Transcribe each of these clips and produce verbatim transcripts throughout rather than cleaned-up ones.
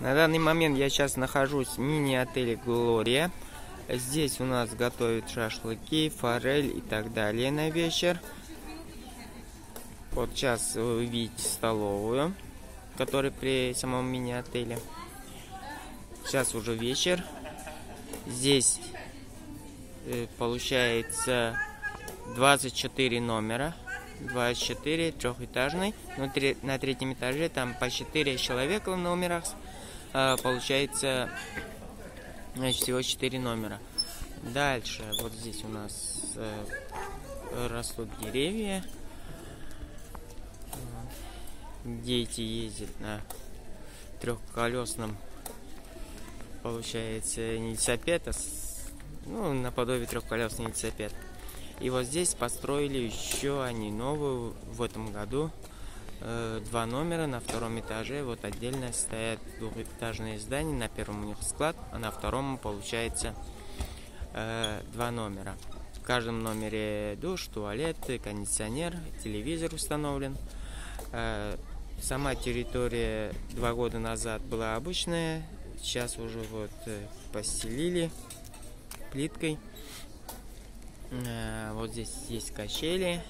На данный момент я сейчас нахожусь в мини-отеле «Глория». Здесь у нас готовят шашлыки, форель и так далее на вечер. Вот сейчас вы видите столовую, которая при самом мини-отеле. Сейчас уже вечер. Здесь получается двадцать четыре номера. двадцать четыре, трехэтажный. На третьем этаже там по четыре человека в номерах. Получается всего четыре номера. Дальше вот здесь у нас растут деревья. Дети ездят на трехколесном, получается, велосипеда, ну, наподобие трехколесный велосипед. И вот здесь построили еще они новую в этом году. Э, два номера на втором этаже. Вот отдельно стоят двухэтажные здания. На первом у них склад, а на втором получается э, два номера. В каждом номере душ, туалет, кондиционер, телевизор установлен. Э, сама территория два года назад была обычная. Сейчас уже вот э, постелили плиткой. Вот здесь есть качели.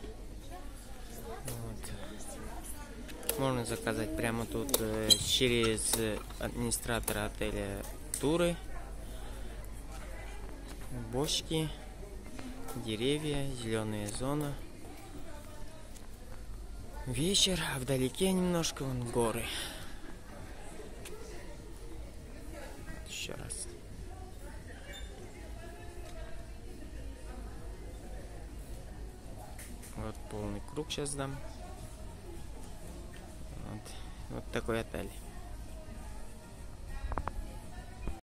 Вот. Можно заказать прямо тут через администратора отеля туры. Бочки, деревья, зеленая зона. Вечер, а вдалеке немножко вон горы. Еще раз. Вот полный круг сейчас дам. Вот, вот такой отель.